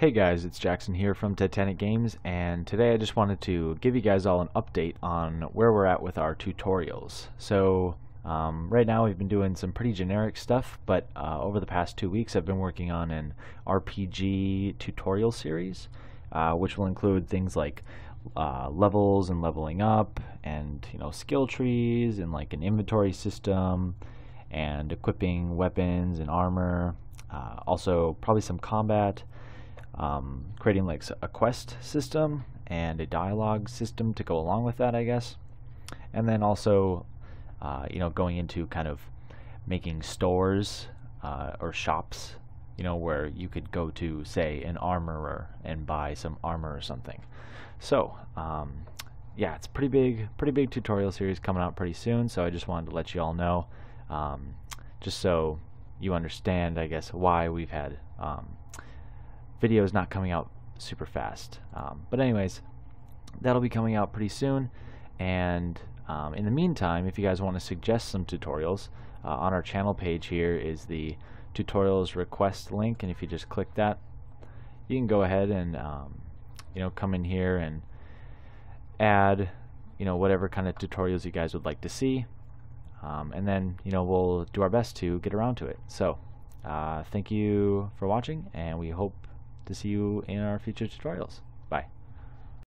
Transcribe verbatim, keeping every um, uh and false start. Hey guys, it's Jackson here from Titanic Games, and today I just wanted to give you guys all an update on where we're at with our tutorials. So um, right now we've been doing some pretty generic stuff, but uh, over the past two weeks I've been working on an R P G tutorial series, uh, which will include things like uh, levels and leveling up, and you know, skill trees, and like an inventory system, and equipping weapons and armor. Uh, also, probably some combat. Um, creating like a quest system and a dialogue system to go along with that, I guess, and then also uh, you know, going into kind of making stores uh, or shops, you know, where you could go to, say, an armorer and buy some armor or something. So um, yeah, it's pretty big pretty big tutorial series coming out pretty soon, so I just wanted to let you all know, um, just so you understand, I guess, why we've had um, video is not coming out super fast. Um, but anyways, that'll be coming out pretty soon, and um, in the meantime, if you guys want to suggest some tutorials, uh, on our channel page here is the tutorials request link, and if you just click that, you can go ahead and um, you know, come in here and add, you know, whatever kind of tutorials you guys would like to see, um, and then, you know, we'll do our best to get around to it. So uh, thank you for watching, and we hope to see you in our future tutorials.